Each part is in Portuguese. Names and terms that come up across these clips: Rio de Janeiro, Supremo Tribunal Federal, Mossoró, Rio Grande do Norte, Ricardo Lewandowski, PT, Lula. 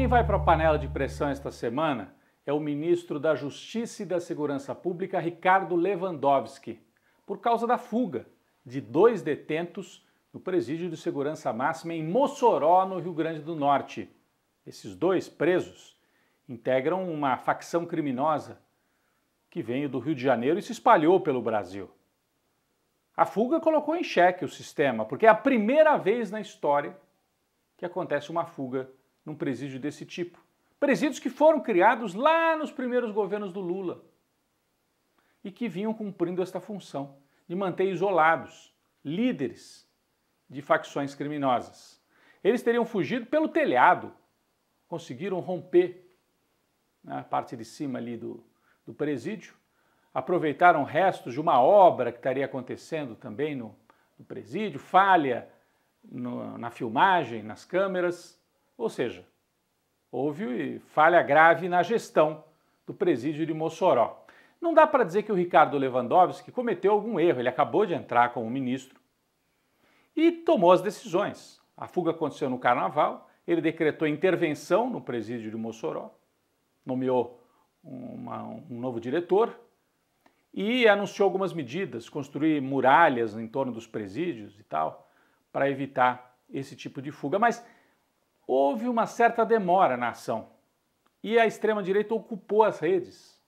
Quem vai para a panela de pressão esta semana é o ministro da Justiça e da Segurança Pública, Ricardo Lewandowski, por causa da fuga de 2 detentos do presídio de segurança máxima em Mossoró, no Rio Grande do Norte. Esses 2 presos integram uma facção criminosa que veio do Rio de Janeiro e se espalhou pelo Brasil. A fuga colocou em xeque o sistema, porque é a primeira vez na história que acontece uma fuga num presídio desse tipo. Presídios que foram criados lá nos primeiros governos do Lula e que vinham cumprindo esta função de manter isolados líderes de facções criminosas. Eles teriam fugido pelo telhado, conseguiram romper na parte de cima ali do presídio, aproveitaram restos de uma obra que estaria acontecendo também no presídio, falha na filmagem, nas câmeras. Ou seja, houve falha grave na gestão do presídio de Mossoró. Não dá para dizer que o Ricardo Lewandowski cometeu algum erro. Ele acabou de entrar como ministro e tomou as decisões. A fuga aconteceu no Carnaval, ele decretou intervenção no presídio de Mossoró, nomeou um novo diretor e anunciou algumas medidas, construir muralhas em torno dos presídios e tal, para evitar esse tipo de fuga. Mas houve uma certa demora na ação e a extrema-direita ocupou as redes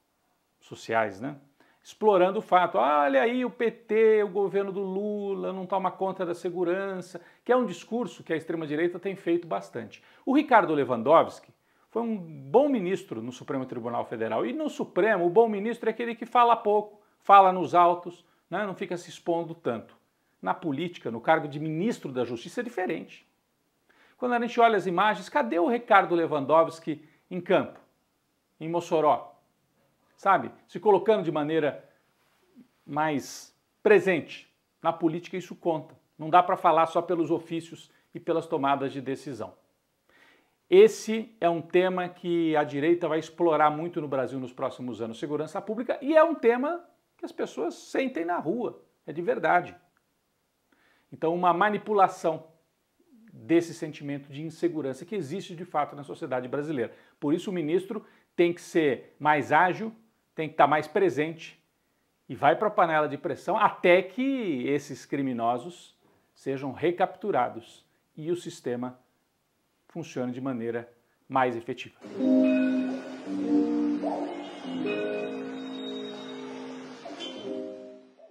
sociais, né? Explorando o fato, olha aí o PT, o governo do Lula, não toma conta da segurança, que é um discurso que a extrema-direita tem feito bastante. O Ricardo Lewandowski foi um bom ministro no Supremo Tribunal Federal e no Supremo o bom ministro é aquele que fala pouco, fala nos autos, né? Não fica se expondo tanto. Na política, no cargo de ministro da Justiça é diferente. Quando a gente olha as imagens, cadê o Ricardo Lewandowski em campo, em Mossoró? Sabe? Se colocando de maneira mais presente. Na política isso conta. Não dá para falar só pelos ofícios e pelas tomadas de decisão. Esse é um tema que a direita vai explorar muito no Brasil nos próximos anos, segurança pública, e é um tema que as pessoas sentem na rua, é de verdade. Então, uma manipulação desse sentimento de insegurança que existe de fato na sociedade brasileira. Por isso o ministro tem que ser mais ágil, tem que estar mais presente e vai para a panela de pressão até que esses criminosos sejam recapturados e o sistema funcione de maneira mais efetiva.